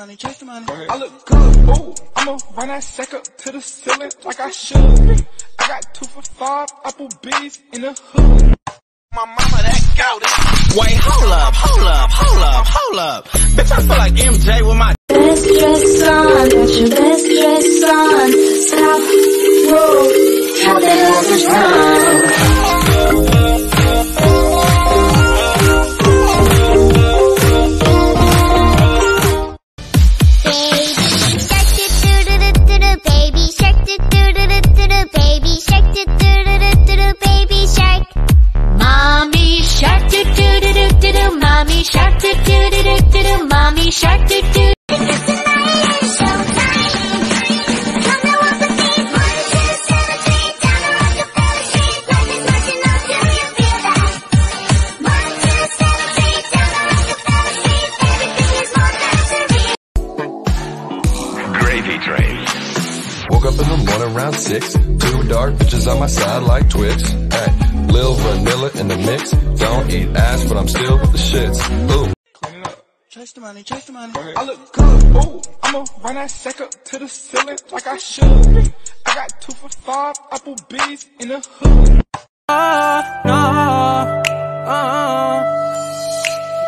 money, chase the money. I look good, ooh, I'ma run that sack up to the ceiling like I should. I got 2 for $5, Applebee's in the hood. My mama that goat is. Wait, hold up, hold up, hold up, hold up. Bitch, I feel like MJ with my best dress on, got your best dress on. Stop, whoa, how the hell is this time? Shark doo doo doo doo doo doo, mommy shark doo doo. It's the night is so nice. Come to walk with me, 1, 2, 7, 3. Down the Rockefeller Street, life is marching on till you feel that. 1, 2, 7, 3. Down the Rockefeller Street, everything is more luxury. Gravy train. Woke up in the morning around 6. 2 dark bitches on my side like Twix. Hey. Lil vanilla in the mix. Don't eat ass, but I'm still with the shits. Ooh. Clean up. Chase the money, chase the money. I look good. Ooh, I'ma run that sack up to the ceiling like I should. I got 2 for $5. Applebee's in the hood.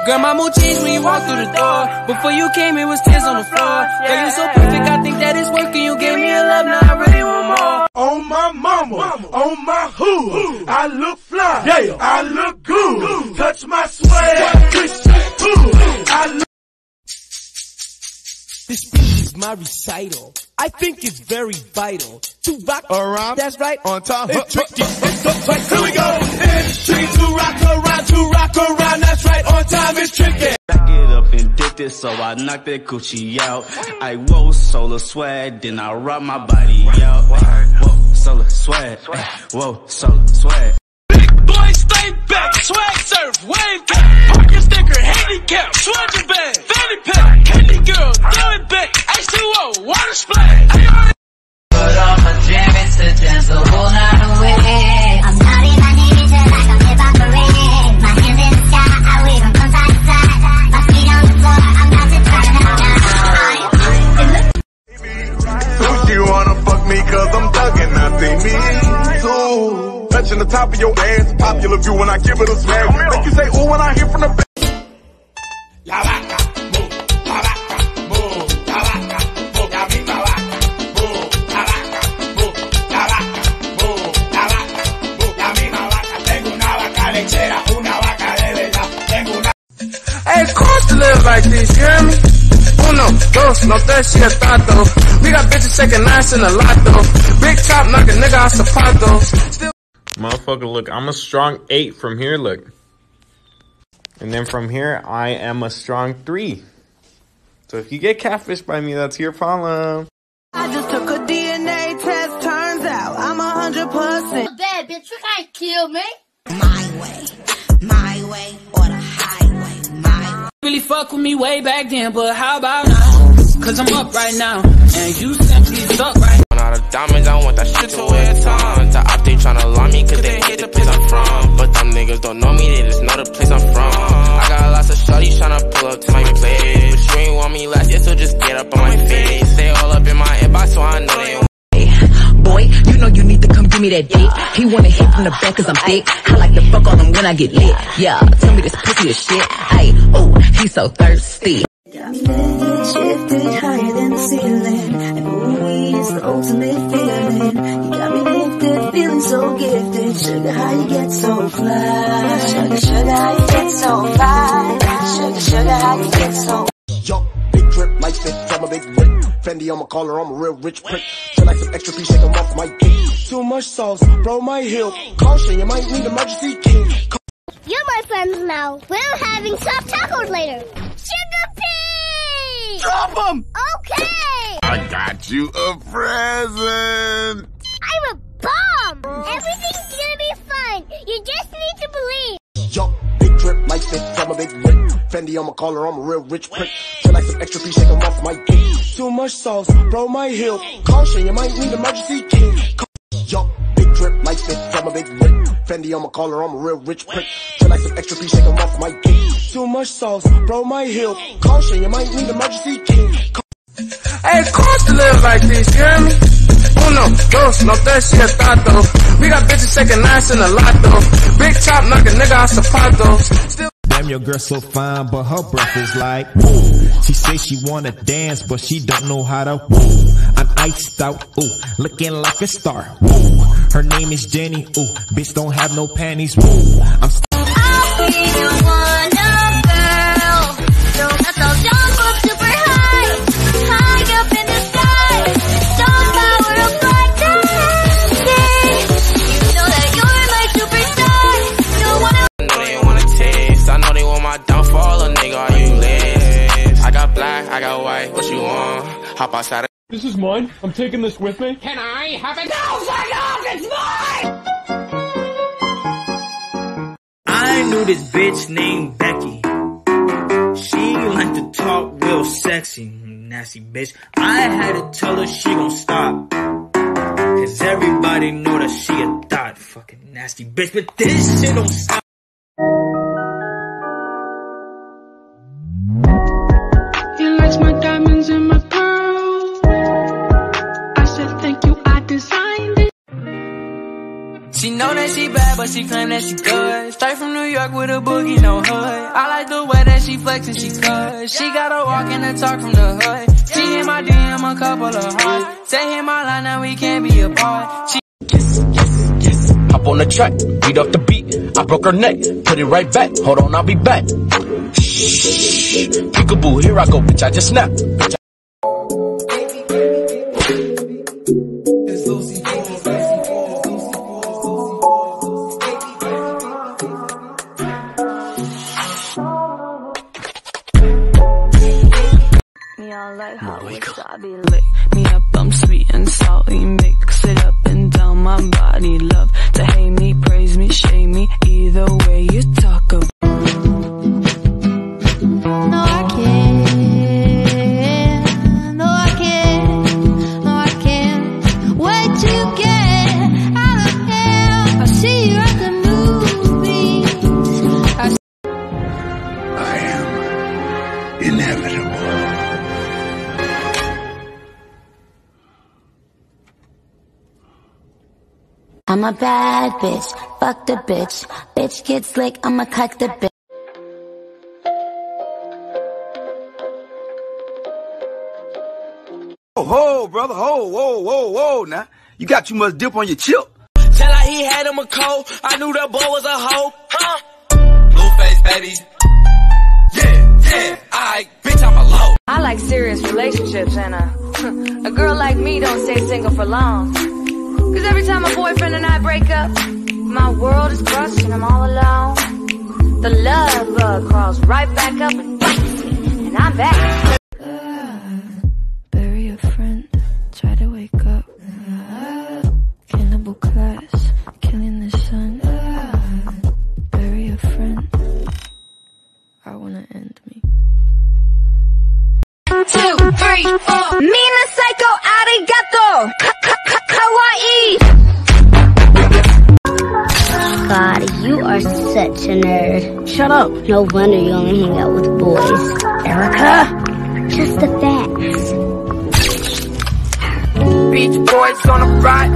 Girl, my mood changed when you walked through the door. Before you came, it was tears on the floor. Girl, you're so perfect, I think that it's working. You gave me a love, now I really want more. On my mama, mama. On my hood, I look fly, yeah. I look good, ooh. Touch my sweat, I look. This piece is my recital. I think it's very vital to rock around. That's right, on top. It's tricky, it's up twice. Here we go. It's tricky to rock around, to rock around. That's right, on time. It's tricky. I get up and dip this, so I knock that coochie out. I wore solar swag, then I rock my body out. Whoa, solar swag. Whoa, solar swag. Big boy, stay back. Swag surf, wave back. Parking sticker, handicap, swagger bag, fanny pack, candy girl, throw it back. H2O, water splash. Put on my jammies to dance the whole night away. I'm nodding my name into like I'm hip hop parade. My hands in the sky, I wave them from side to side. My feet on the floor, I'm about to turn it down. So she wanna fuck me 'cause I'm thuggin', I think me too. Touching the top of your ass, popular view when I give it a smack. Make you say ooh when I hear from the back. La vaca, boom, la vaca, boom, la vaca, boom, la vaca, boom, la vaca, boom, la vaca, boom, la vaca, boom, la misma vaca. Tengo una vaca lechera, una vaca de verdad. Tengo una. Hey, it's cool to live like this, you hear me? Uno, dos, no tres, si es tanto. We got bitches shaking ass in a lotto. Big top, knock a nigga out zapatos. Motherfucker, look, I'm a strong 8 from here, look. And then from here, I am a strong 3. So if you get catfished by me, that's your problem. I just took a DNA test, turns out I'm 100%. Bad bitch, you can't kill me. My way, or the highway, my way. Really fuck with me way back then, but how about now? 'Cause I'm up right now, and you simply suck right now. Out of diamonds, I want that shit to wear time. The op, they tryna lie me 'cause they hate the place I'm from. But them niggas don't know me, they just know the place I'm from. I got lots of shawty tryna pull up to my place. But you ain't want me last year, so just get up on my face. They all up in my inbox, so I know they want. Boy, you know you need to come give me that dick. He wanna hit from the back 'cause I'm thick. I like to fuck on him when I get lit. Yeah, tell me this pussy is shit. Ay, oh, he's so thirsty. Got me shifted higher than the ceiling, and ooh, it's the ultimate feeling. You got me lifted, feeling so gifted. Sugar, how you get so fly? Sugar, sugar, how you get so fly? Sugar, sugar, how you get so. Yo, big drip, like this, I'm a big whip. Fendi on my collar, I'm a real rich prick. Feel like some extra piece, shake 'em off my dick. Too much sauce, blow my heel. Caution, you might need emergency key. You're my friends now. We're having soft tacos later. Sugar pea! Drop them! Okay! I got you a present! I'm a bomb! Everything's gonna be fine. You just need to believe. Yo, big drip, like this, I'm a big whip. Fendi on my collar, I'm a real rich prick. Feel like some extra piece, shake 'em off my dick. Too much sauce, blow my heel. Caution, you might need emergency key. Yo, big drip, like this, I'm a big whip. Fendi on my collar, I'm a real rich prick. Feel like some extra pee, shake them off my dick. Too much sauce, bro, my heel. Caution, you might need emergency kit. Hey, it's cost to live like this, you hear me? Uno, dos, no tres, si es tanto. We got bitches taking nines in a lotto. Big chop, knock a nigga out zapatos. Still damn, your girl so fine, but her breath is like, whoa. She say she wanna dance, but she don't know how to, whoa. I'm iced out, ooh, looking like a star, whoa. Her name is Jenny, ooh, bitch don't have no panties, whoa. I'm I'll be your wonder girl. Don't get so young, but super high. High up in the sky. Don't power up like that. You know that you're my superstar. I know they wanna taste. I know they want my downfall. A nigga, are you lit? I got black, I got white. What you want? Hop outside. This is mine. I'm taking this with me. Can I have it? No, fuck off! It's mine! I knew this bitch named Becky. She liked to talk real sexy. Nasty bitch. I had to tell her she gon' stop. Cause everybody know that she a thot. Fucking nasty bitch. But this shit don't stop. She know that she bad, but she claim that she good. Straight from New York with a boogie, no hood. I like the way that she flexin', she cut. She got a walk and a talk from the hood. She hit my DM a couple of hearts. Say hit my line, now we can't be apart. She yes, yes, yes. Hop on the track, beat up the beat. I broke her neck, put it right back. Hold on, I'll be back. Shh, peekaboo, here I go, bitch, I just snapped. Bitch, like how I be lit me up, I'm sweet and salty, mix it up and down my body, love to hate me, praise me, shame me, either way you talk about. No I can't, no I can't, no I can't, what you get out of hell, I see you at the movies, I am inevitable. I'm a bad bitch, fuck the bitch. Bitch gets slick, I'ma cut the bitch. Oh, ho, brother, ho, whoa, whoa, whoa, now. You got too much dip on your chip. Tell her he had him a cold, I knew that boy was a hoe, huh? Blueface, baby. Yeah, yeah, I, bitch, I'm a low. I like serious relationships, and a girl like me don't stay single for long. Cause every time my boyfriend and I break up, my world is crushed and I'm all alone. The love bug crawls right back up and bites me, and I'm back. Bury a friend, try to wake up. Cannibal class, killing the sun. Bury a friend, I wanna end me. 1, 2, 3, 4. Mina psycho arigato. God, you are such a nerd. Shut up. No wonder you only hang out with boys. Erica, just the facts. Beach boys on a ride.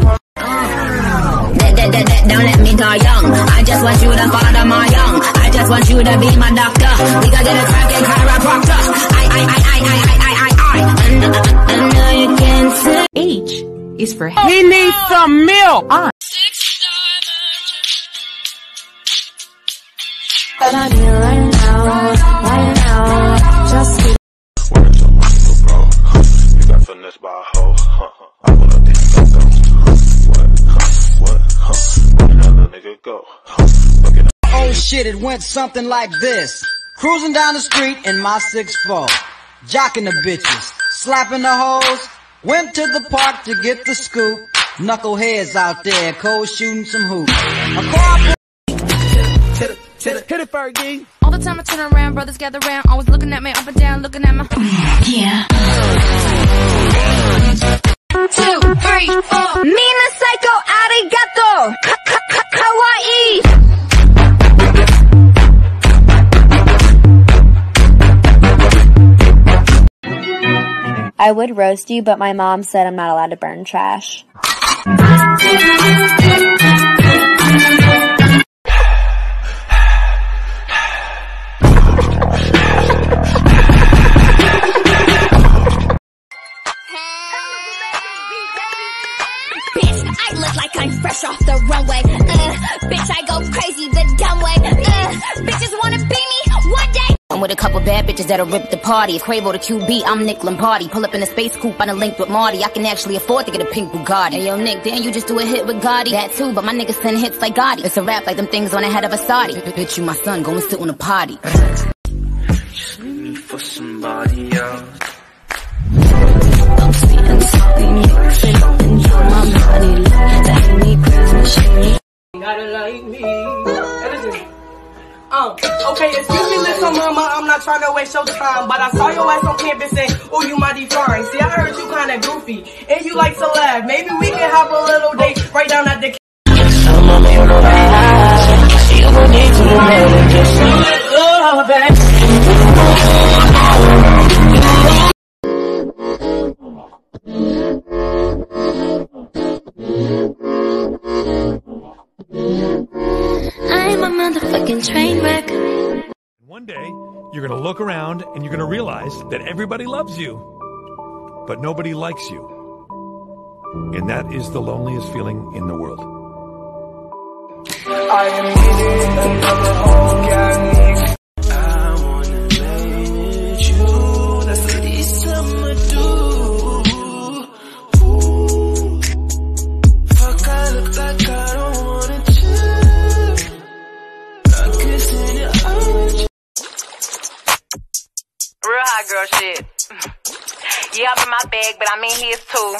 Don't let me die young. I just want you to father my young. I just want you to be my doctor. We gotta get a fucking chiropractor. I know you can't say. H is for him. He needs some milk. Oh shit, it went something like this. Cruising down the street in my 6'4", jocking the bitches, slapping the hoes. Went to the park to get the scoop. Knuckleheads out there, cold shooting some hoops. Hit it, Fergie. All the time I turn around, brothers gather round, always looking at me up and down, looking at my. Yeah. 1, 2, 3, 4. Mina psycho arigato. Kawaii. I would roast you, but my mom said I'm not allowed to burn trash. I look like I'm fresh off the runway. Bitch, I go crazy the dumb way. Bitches wanna be me one day. I'm with a couple bad bitches that'll rip the party. If Quavo the QB, I'm Nick Lombardi. Pull up in a space coupe on a link with Marty. I can actually afford to get a pink Bugatti. Hey, yo, Nick, damn, you just do a hit with Gotti. That too, but my niggas send hits like Gotti. It's a rap like them things on the head of a Saudi. Bitch, you my son, go and sit on a potty. Just leave me for somebody else. I'm sitting, something you should enjoy my money. That me crazy. You gotta like me. Listen. Okay, excuse me, little mama, I'm not trying to waste your time, but I saw your ass on campus and, oh, you mighty fine. See, I heard you kinda goofy, and you like to laugh. Maybe we can have a little date right down at the. One day, you're gonna look around and you're gonna realize that everybody loves you, but nobody likes you. And that is the loneliest feeling in the world. I am needing another organic. I wanna lay with you. That's what this summer do. Ooh. Fuck, I look like I don't wanna chill. I'm kissing your eyes. Real hot girl shit. Yeah, I'm in my bag, but I'm in his too.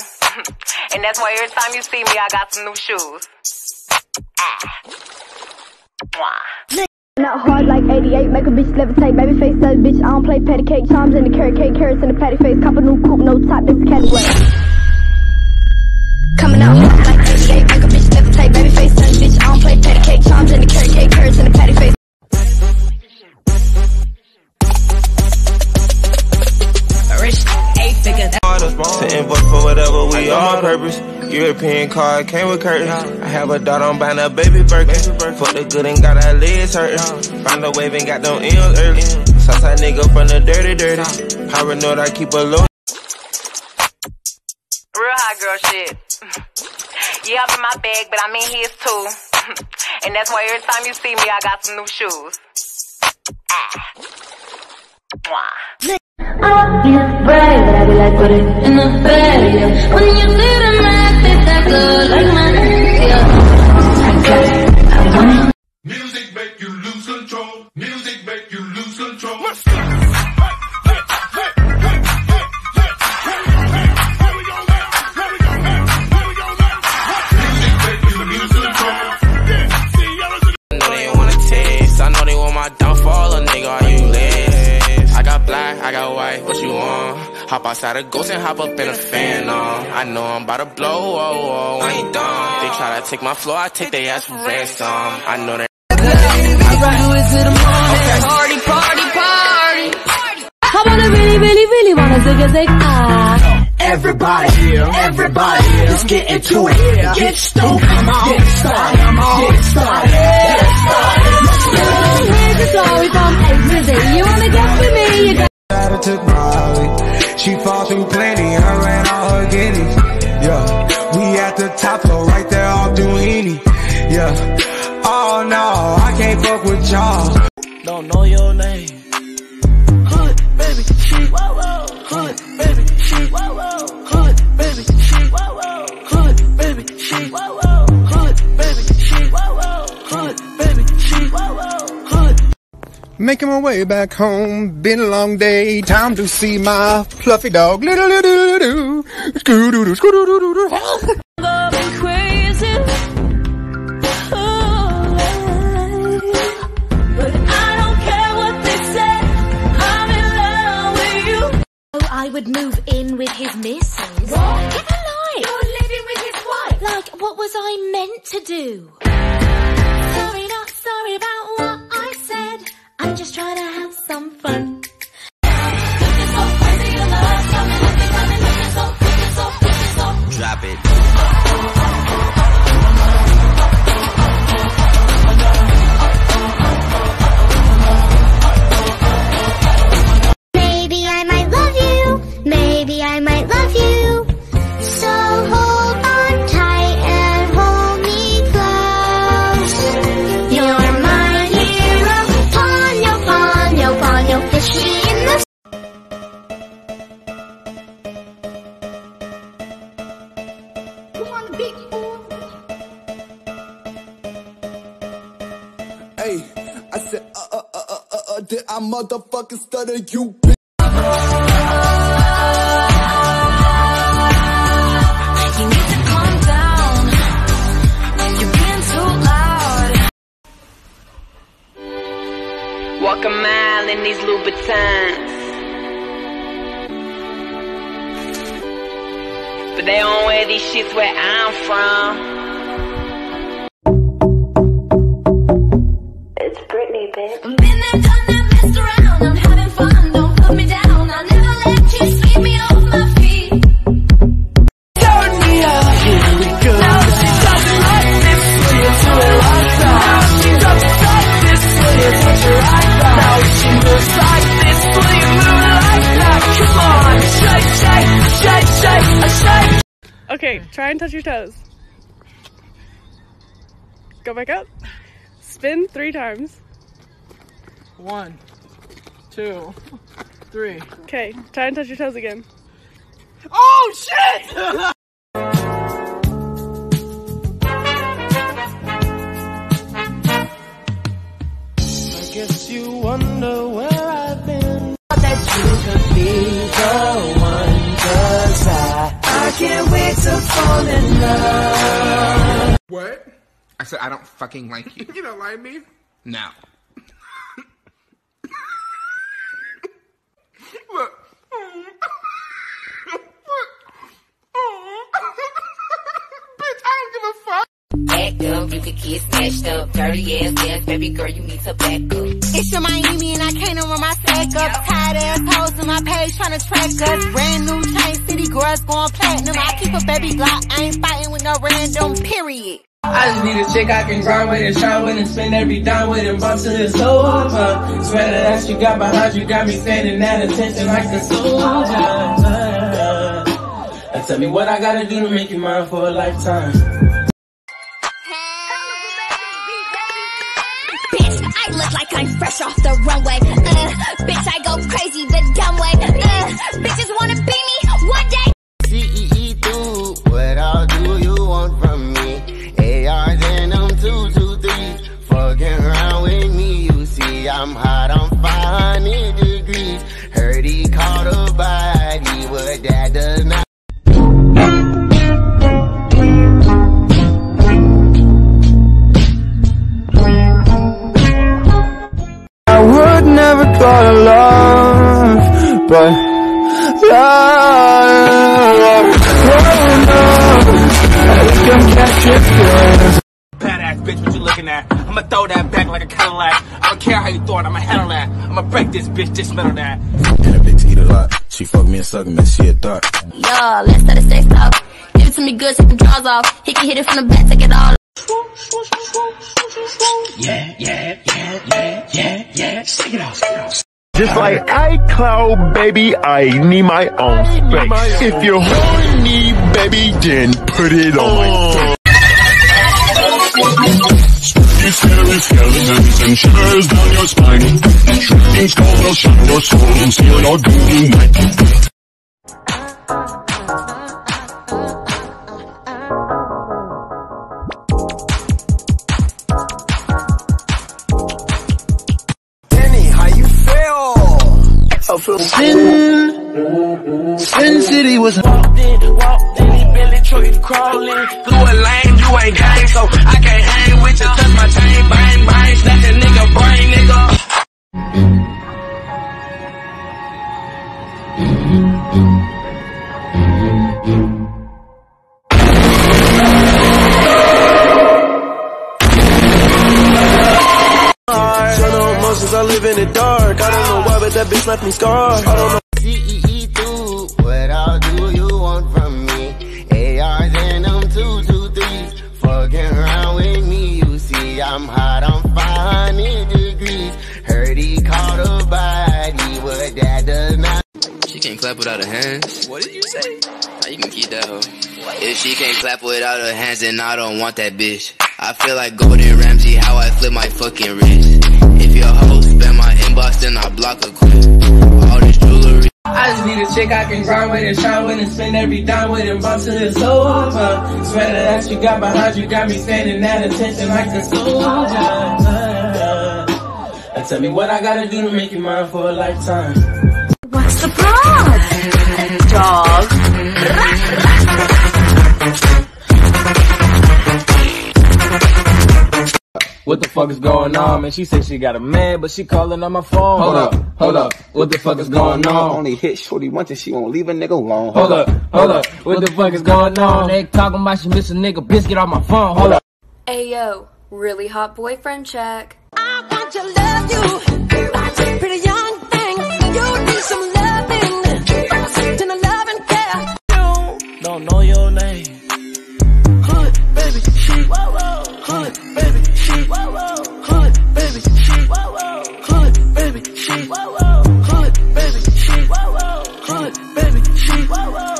And that's why every time you see me, I got some new shoes. Not hard like 88, make a bitch levitate. Baby face does, bitch, I don't play patty cake. Charms in the carrot cake, carrots in the patty face. Cop a new coupe, no top, this Cadillac. Coming out hard like 88, make a bitch levitate. Baby face does, bitch, I don't play patty cake. Charms in the carrot cake, carrots in the patty face. To invoice for whatever we all purpose. European car came with curtains. I have a daughter, I'm buying a baby Birkin. For the good and got her legs hurting. Find a wave and got them ills early. Southside nigga from the dirty. Paranoid, I keep a low. Real hot girl shit. Yeah, I'm in my bag, but I'm in his too. And that's why every time you see me, I got some new shoes. I'll be a bride, but I be like, put it in the bag, yeah. When you need a man, think that good, like my ass, yeah. I want it. Music make you lose control. Music make you lose control. Let's go. Music make you lose control. I know they wanna taste. I know they want my downfall, a nigga, are you lit? I got black, I got white, what you want? Hop outside a ghost and hop up in a fan, on. I know I'm about to blow, oh, oh, I ain't dumb. They try to take my floor, I take their ass for ransom. I know that. Good, I ride away to the morning. Party, party, party. I wanna really, really, really wanna zig-a-zig, ah. Everybody, everybody, let's get into it. Get stoked, come on, get started, I'm on. Get started, get started. Here's the story from A to Z. You wanna get with me? You got took Molly. She fall through plenty. I ran all her guineas. Yeah, we at the top though, right there all Duini. Yeah. Oh no, I can't fuck with y'all. Don't know your name. Hood, baby, she. Whoa, whoa. Hood, baby, she. Whoa, whoa. Hood, baby, she. Whoa, whoa. Hood, baby, she. Whoa, whoa. Hood, baby, she. Whoa, whoa. Hood, baby, she. Whoa, whoa. Making my way back home, been a long day, time to see my fluffy dog. Little scoo crazy. But I don't care what they say, I'm in love with you. Oh, I would move in with his missus. What? Get a life. You're living with his wife. Like, what was I meant to do? Sorry, not sorry about what I said. I'm just trying to have some fun. Hey, I said, did I motherfucking stutter, you bitch? Walk a mile in these Louboutins, but they don't wear these shits where I'm from. It's Britney, bitch. I've been there, done that, messed around. I'm having fun, don't put me down. I'll never let you sweep me off my feet. Turn me up, here we go. Now she's up like this, so you do it like that. Now she's up like this, so you touch her right. Now she moves like this, will you move like that? Come on, shake, shake, shake, shake, shake. Okay, try and touch your toes. Go back up. Spin 3 times. 1, 2, 3. Okay, try and touch your toes again. Oh shit! Guess you wonder where I've been. Thought that you could be the one, 'cause I can't wait to fall in love. What? I said I don't fucking like you. You don't like me? No. Look. Up, you could get snatched up, dirty ass ass, baby girl, you need to back up. It's your Miami and I can't run my sack up. Tired ass hoes on my page tryna track us. Brand new chain, city girls going platinum. I keep a baby Glock, I ain't fighting with no random, period. I just need a chick I can grind with and shine with and spend every dime with and bump to the sofa. Sweater that you got behind you got me standing at attention like a soldier. Now tell me what I gotta do to make you mine for a lifetime. I look like I'm fresh off the runway. Bitch, I go crazy the dumb way. Bitches wanna be me one day. CEE2, what all do you want from me? ARs and I'm 223s. Fucking around with me, you see I'm hot, I'm 500 degrees. Heard he caught a body, but that does not. But love, I badass bitch, what you looking at? I'ma throw that back like a Cadillac. I don't care how you throw it, I'ma handle that. I'ma break this bitch, dismantle that. And that bitch eat a lot. She fuck me and suck me, she a thought. Yo, let's let the sex talk. Give it to me good, take the drawers off. He can hit it from the back, take it all. Yeah, yeah, yeah, yeah, yeah, yeah. Stick it off, stick it off. Just like iCloud, baby, I need my own space. If you're horny, baby, then put it on my face. Spooky, scary skeletons and shivers down your spine. Shrinking skull will shut your soul and seal your doom night. Sin City was walked in, Billy Troy crawling through a lane, you ain't gang, so I can't hang with you, touch my chain, bang, bang, snatch a nigga, brain, nigga. Turn on emotions, I live in the dark, I don't know. That bitch left me scarred. I don't know. CEE2, what all do you want from me? ARs and I'm 223s. Fucking around with me, you see I'm hot, I'm 500 degrees. Heard he caught a body, but that does not. She can't clap without her hands. What did you say? Now you can keep that hoe. If she can't clap without her hands, then I don't want that bitch. I feel like Gordon Ramsay, how I flip my fucking wrist. If your hoe spam my inbox, then I block her quick. All this jewelry. I just need a chick I can grind with and shine with and spend every dime with and bump to the sofa. Sweater that you got behind you got me standing at attention like a soldier. Tell me what I gotta do to make you mine for a lifetime. What's the problem? Dog. What the fuck is going on? Man, she said she got a man, but she calling on my phone. Hold up, hold up. What the fuck is going on? Only hit shorty once and she won't leave a nigga alone. Hold up, hold up. What the fuck is going on? They talking about she miss a nigga. Bitch, get off my phone. Hold up. Ayo, really hot boyfriend check. I want to love you, pretty young thing. You need some loving, first in a loving care. Don't know your name. Hood, baby, she, whoa, whoa. Hood, baby, she, whoa, whoa. Hood, baby, she, whoa, whoa. Hood, baby, she, whoa, whoa. Hood, baby, she, whoa, whoa. Hood, baby, she, whoa, whoa.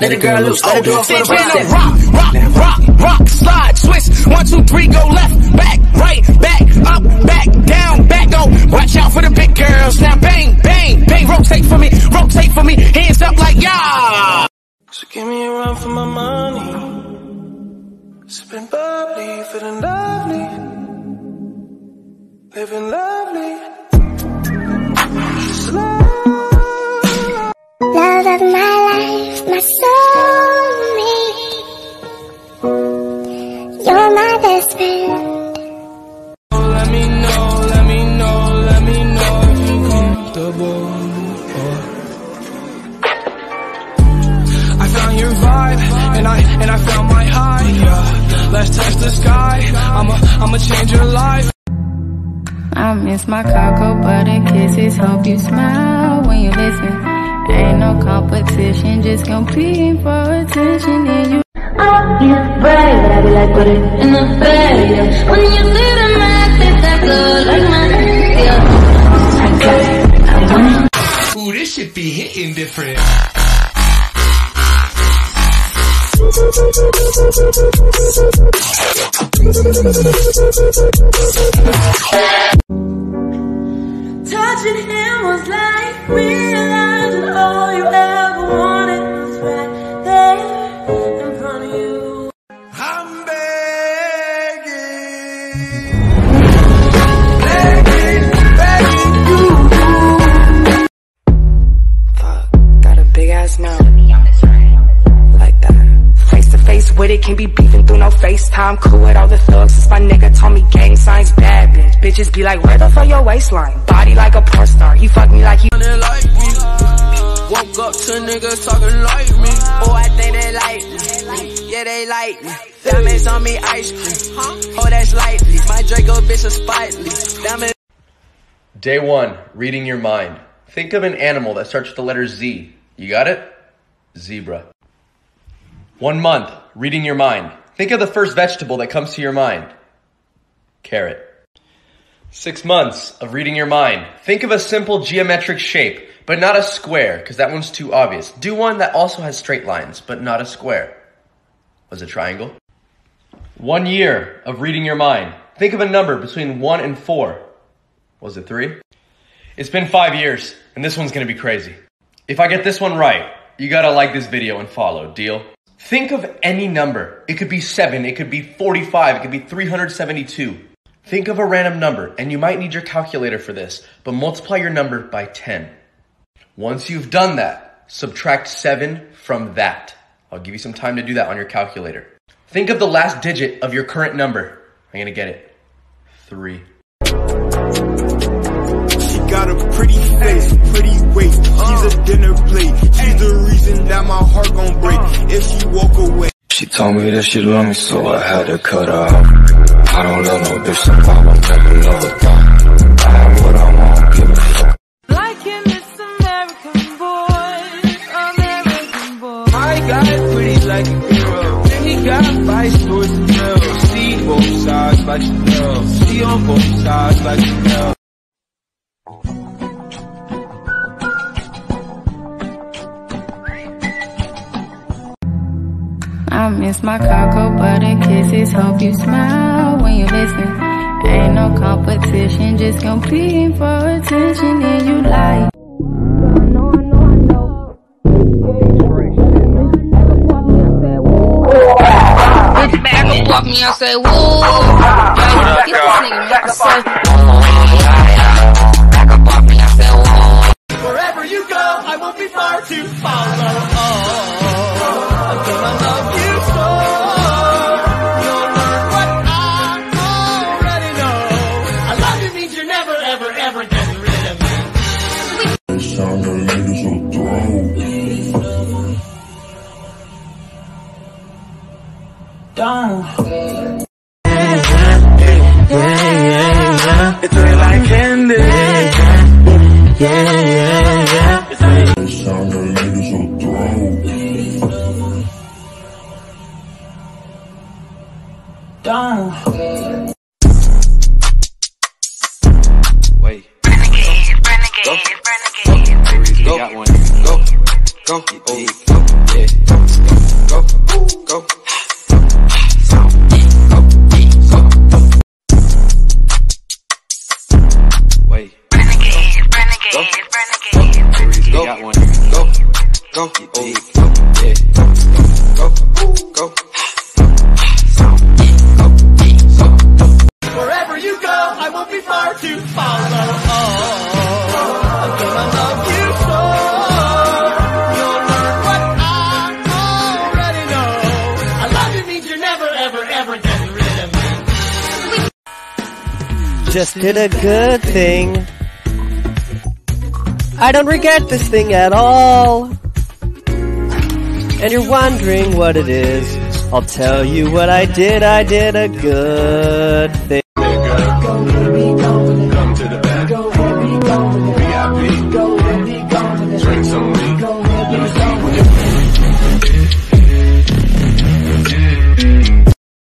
Let a girl loose, let a girl for the process. Rock, rock, rock, slide, twist. 1, 2, 3, go left, back, right, back, up, back, down, back, go. Watch out for the big girls. Now bang, bang, bang, rotate for me, hands up like y'all. So give me a run for my money. Sipping bubbly, feeling lovely. Living lovely. Slow. Love of my life, my soulmate. You're my best friend. And I found my high, yeah. Let's touch the sky. I'ma change your life. I miss my cocoa butter kisses. Hope you smile when you listen. Ain't no competition, just competing for attention. And you, oh, you're bright, but I be like butter in the bed, yeah. When you do the math, it's that good, like my, yeah. Ooh, this shit be hitting different. Touching him was like realizing all you ever wanted was right there in front of you. I'm begging you. Fuck, got a big ass mouth. With it, can't be beefing through no FaceTime. Cool with all the thugs, since my nigga told me gang signs. Bad bitch, bitches be like, where the fuck your waistline? Body like a porn star, he fucked me like he like me. Woke up to niggas talking like me. Oh, I think they like me. Yeah, they like me. Diamonds on me, ice cream. Oh, that's lightly. My Draco bitch is spitely. Diamonds. Day 1, reading your mind. Think of an animal that starts with the letter Z. You got it? Zebra. 1 month, reading your mind. Think of the first vegetable that comes to your mind. Carrot. 6 months of reading your mind. Think of a simple geometric shape, but not a square, because that one's too obvious. Do one that also has straight lines, but not a square. Was a triangle. 1 year of reading your mind. Think of a number between 1 and 4. Was it 3? It's been 5 years, and this one's going to be crazy. If I get this one right, you got to like this video and follow, deal? Think of any number. It could be 7, it could be 45, it could be 372. Think of a random number, and you might need your calculator for this, but multiply your number by 10. Once you've done that, subtract 7 from that. I'll give you some time to do that on your calculator. Think of the last digit of your current number. I'm gonna get it. 3. She got a pretty face, pretty weight. She's a dinner plate. She's the reason that my heart gon' break if she walk away. She told me that she loved me, so I had to cut her off. I don't love no bitch, so I won't never love a thought. I have what I want, give a fuck. Like in this American boy. I got pretty like a girl. Then he got vice towards the girl. See both sides like a girl. See on both sides like a girl. I miss my cocoa butter kisses. Hope you smile when you listen. Ain't no competition, just competing for attention. And you like. Bitch, back up, walk me. I say, woo. This nigga, far to follow. Oh, I'm gonna love you so. You'll learn what I already know. I love you means you're never, ever, ever getting rid of me. Next time that niggas will throw. Don't. Yeah, yeah, yeah. It's really like candy. Yeah, yeah, yeah. It's really like sound that niggas will throw. Don't. Wait. Renegade. Go. Got one. Go. Go. Go. Go. Go. Go. Go, go, go, yeah, go, go, go, go. Wherever you go, I won't be far to follow. Oh, I'm gonna love you so. You'll learn what I already know. I love you means you're never, ever, ever getting rid of me. Just did a good thing. I don't regret this thing at all. And you're wondering what it is. I'll tell you what I did. I did a good thing. Go, baby, go. Come to the back. Go, baby, go. VIP. Go, baby, go. Drink some weed. Go, baby, go.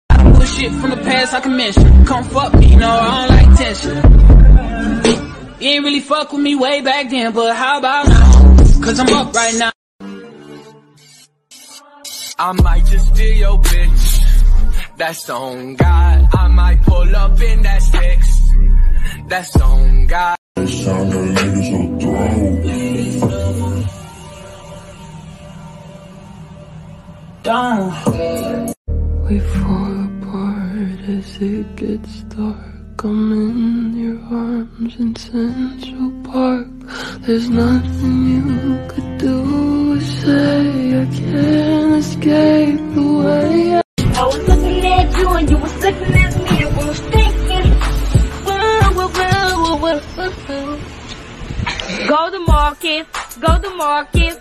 I don't push shit from the past like a mission. Come fuck me, no, I don't like tension. You ain't really fuck with me way back then, but how about now? Cause I'm up right now. I might just steal your bitch, that's on God. I might pull up in that six, that's on God. This sound that niggas will throw. Don't. We fall apart as it gets dark. I'm in your arms in Central Park. There's nothing you could do or say. I can't escape the way I was looking at you and you were looking at me. And we were thinking, whoa. Go to market, go to market.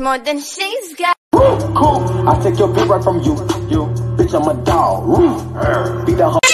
More than she's got. Woo, cool. I take your bitch right from you. You bitch, I'm a dog. Woo. Be the built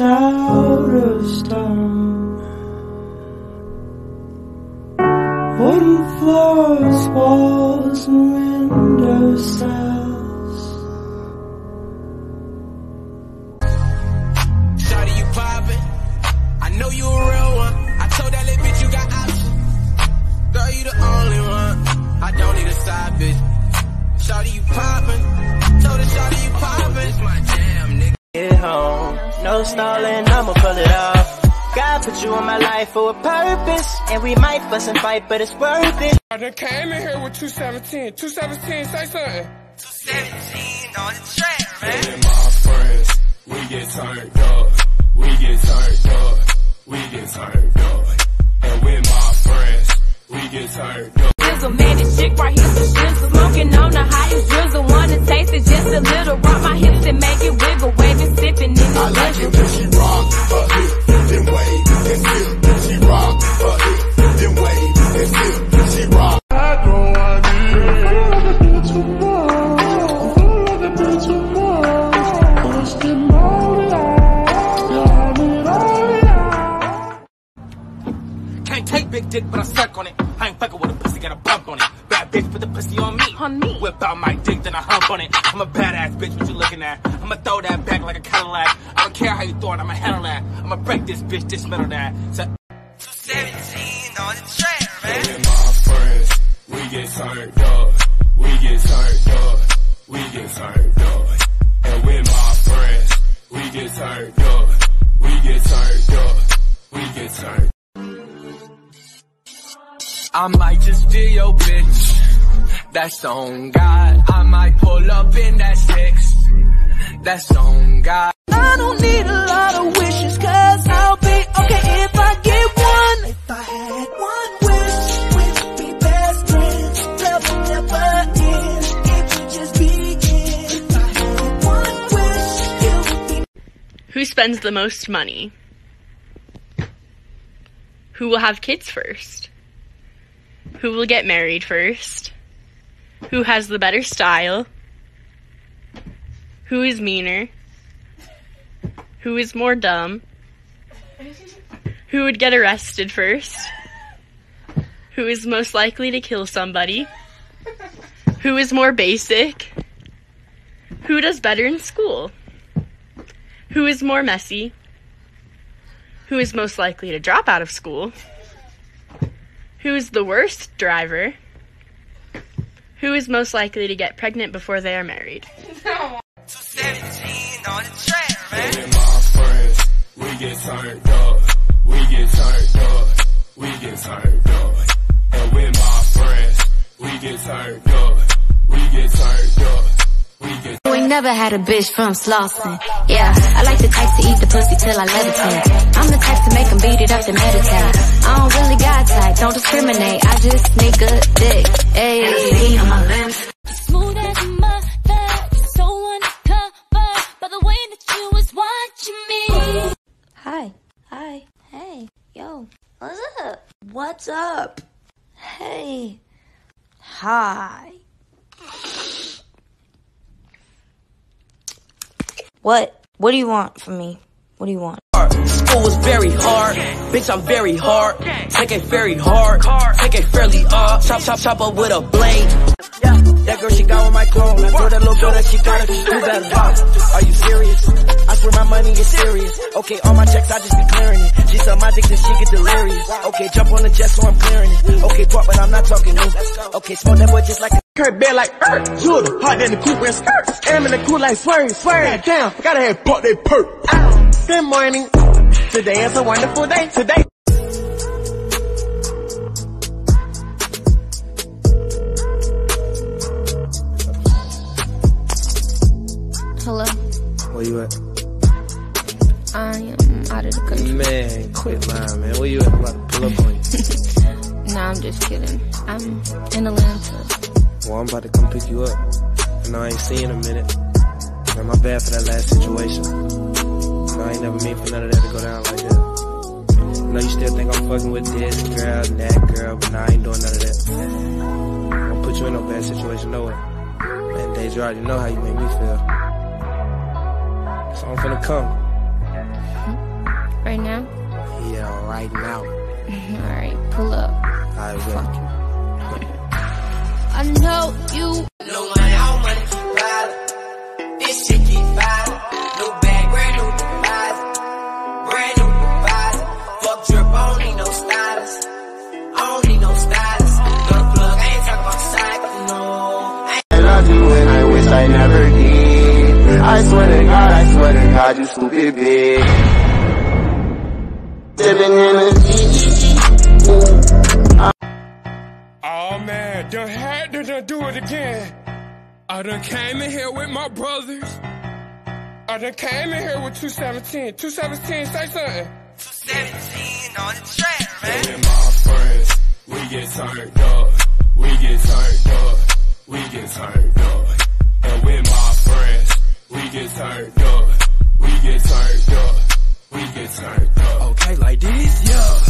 out of stone. Wooden floors, walls, and window cells. Shawty, you poppin'? I know you a real one. I told that little bitch you got options. Girl, you the only one. I don't need to stop it. Shawty, you poppin'? Told her shawty, you poppin'? It's my jam, nigga. Get home, no stalling, I'ma pull it off. God put you in my life for a purpose, and we might fuss and fight, but it's worth it. I done came in here with 217. 217, say something. 217 on the track, man. Me and my friends, we get turned up. We get turned up. We get turned up. And with my friends, we get turned up. There's a man, this chick right here, some shit. Smoking on the highest drizzle. Wanna taste it just a little. Rock my hips and make it wiggle. Waving, sipping in the I like it when she rock her hips. Then wave and feel she rock her hips. Then wave and feel she rock. I don't want it. Can't take big dick, but I suck on it. I ain't fucking with a pussy, got a bump on it. Bad bitch, put the pussy on me. On me. Whip out my dick, then I hump on it. I'm a badass bitch, what you looking at? I'ma throw that back like a Cadillac. I don't care how you throw it, I'ma handle that. I'ma break this bitch, dismantle that. So 217 on the track, man. Me and my friends, we get turned up. We get turned up. We get turned up. And with my friends, we get turned up. We get turned up. We get turned up. I might just steal your bitch, that's on God. I might pull up in that six, that's on God. I don't need a lot of wishes, cause I'll be okay if I get one. If I had one wish, we'd be best friends. Love will never end, it would just begin. If I had one wish, you would be. Who spends the most money? Who will have kids first? Who will get married first? Who has the better style? Who is meaner? Who is more dumb? Who would get arrested first? Who is most likely to kill somebody? Who is more basic? Who does better in school? Who is more messy? Who is most likely to drop out of school? Who is the worst driver? Who is most likely to get pregnant before they are married? 217 on the track, man. Me and my friends, we get turned up. We get turned up. We get turned up. And with my friends, we get turned up. We get turned up. We get. We never had a bitch from Slauson. Yeah, I like the type to eat the pussy till I levitate. I'm the type to make them beat it up and meditate. I don't really got type, don't discriminate. I just need good dick. Ayy, on my limbs. Smooth as a mother, so uncovered by the way that you was watching me. Hi, hey, yo, what's up, hey, hi. What do you want from me? What do you want? School was very hard, bitch, I'm very hard. Take it very hard, take it fairly hard. Chop up with a blade. Yeah, that girl, she got on my clone. I told that little girl that she got it, she do that pop. Are you serious? I swear my money is serious. Okay, all my checks, I just be clearing it. She saw my dick, then she get delirious. Okay, jump on the jet, so I'm clearing it. Okay, park, but I'm not talking new. Okay, smoke that boy just like a curb bed like earth. Shooter, hot in the Cooper and skirt. Am in the cool like swearing down. Gotta have bought that perk. Good morning. Today is a wonderful day. Today. Hello. Where you at? I am out of the country. Man, quit lying, man. Where you at? I'm about to pull up on you. Nah, I'm just kidding. I'm in Atlanta. Well, I'm about to come pick you up. And I ain't seen a minute. And my bad for that last situation. I ain't never mean for none of that to go down like that. You know you still think I'm fucking with this girl and that girl, but nah, I ain't doing none of that. I don't put you in no bad situation, no way. Man, Deja, you already know how you make me feel. So I'm finna come. Right now? Yeah, right now. Alright, pull up. I will. I know you. No money, all money, violent. This shit keep violent. New bag, brand new device. Brand new device. Fuck drip, I don't need no stylist. I don't need no stylist. Got a plug, I ain't talking about cycle, no. I love you and I wish I never did. I swear to God, you stupid bitch. Oh man, done had to done do it again. I done came in here with my brothers. I done came in here with 217. 217, say something. 217 on the track, man. Me and my friends, we get turned up. We get turned up. We get turned up. And with my friends, we get turned up. We get turned up. We get turned up. Okay, like this, yeah.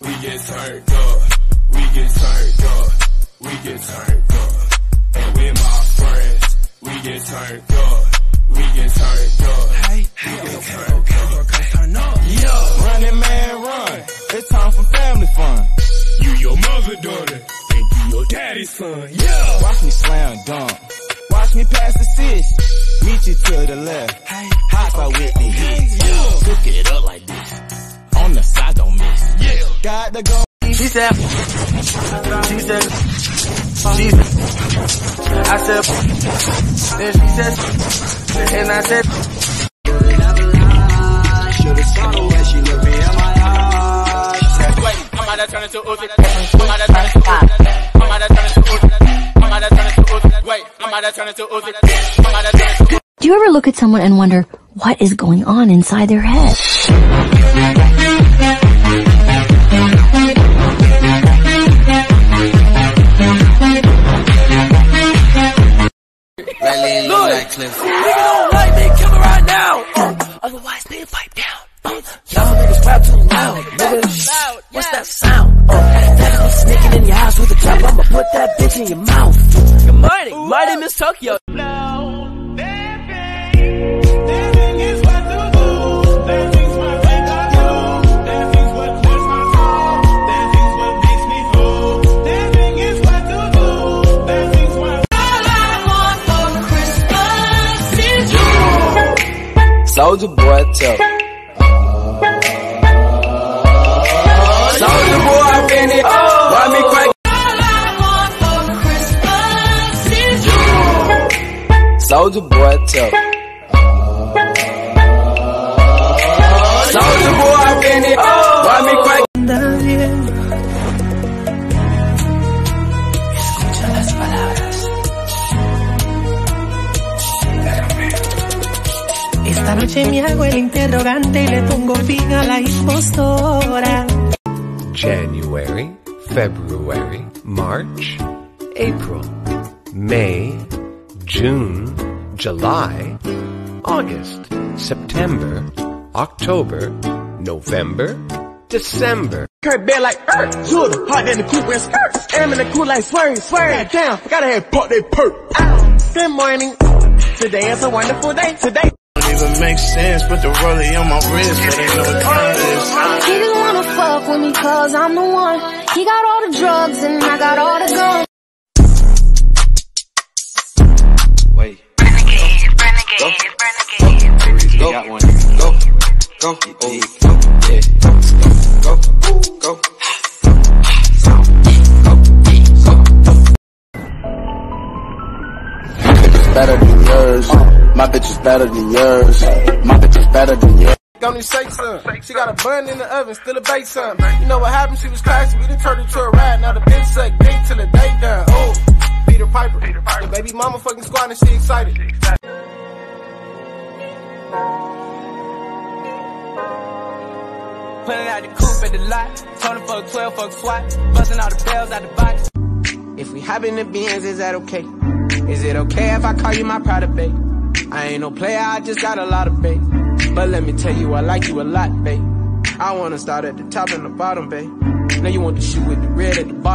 We get turned up. We get turned up. We get turned up. And with my friends, we get turned up. We get turned up. Hey, hey, okay, turn up. Yo, running man, run. It's time for family fun. You your mother daughter, and you your daddy's son. Yeah. Watch me slam dunk. Watch me pass the six. Meet you to the left. Hey, hop out with the hits. Cook it up like this. On the side, don't miss. Yeah. Got to go. She said. She said. She said. I said. Then she said. And I said. Should've saw the way she looked me in my eyes. She said, wait, I'm about to turn into Uzi. Do you ever look at someone and wonder what is going on inside their head? Otherwise, nigga, pipe down. Y'all niggas rap too loud, nigga. What's that sound? That I'm sneaking in your house with a trap. I'ma put that bitch in your mouth. Good morning. Ooh. My name is Tokyo. Soldier boy, tell me. Soldier boy, I'm in it. Why me crack? All I want for Christmas is you. Soldier boy, tell me. Soldier boy, I'm in it. Why me crack? Escucha las palabras. Esta noche me hago el interrogante y le pongo fin a la impostora. January, February, March, April, May, June, July, August, September, October, November, December. Kurt Bell like earth, you the hot in the coupe and skirt. Am in the cool like swearing, swearing down. Gotta have pop that perk. Ow. Good morning. Today is a wonderful day. Today. Don't even make sense, but the rollie on my wrist, but ain't no contest. He didn't wanna fuck with me, cause I'm the one. He got all the drugs and I got all the guns. Wait. Renegade. Go. Got one. Go. Go. Go. Yeah. Go. Go. Go. Better than yours. My bitch is better than yours. My bitch is better than yours. Don't even say something. She got a bun in the oven, still a bake something. You know what happened? She was classy. We done turned her to a ride. Now the bitch suck dick till the day done. Oh, Peter Piper. The baby mama fucking squad and she excited. Pulling out the coupe at the lot. Tony fuck 12 fuck SWAT. Busting all the bells out the box. If we hop in the Benz, is that okay? Is it okay if I call you my pride, babe? I ain't no player, I just got a lot of babe. But let me tell you, I like you a lot, babe. I wanna start at the top and the bottom, babe. Now you want to shoot with the red at the bottom.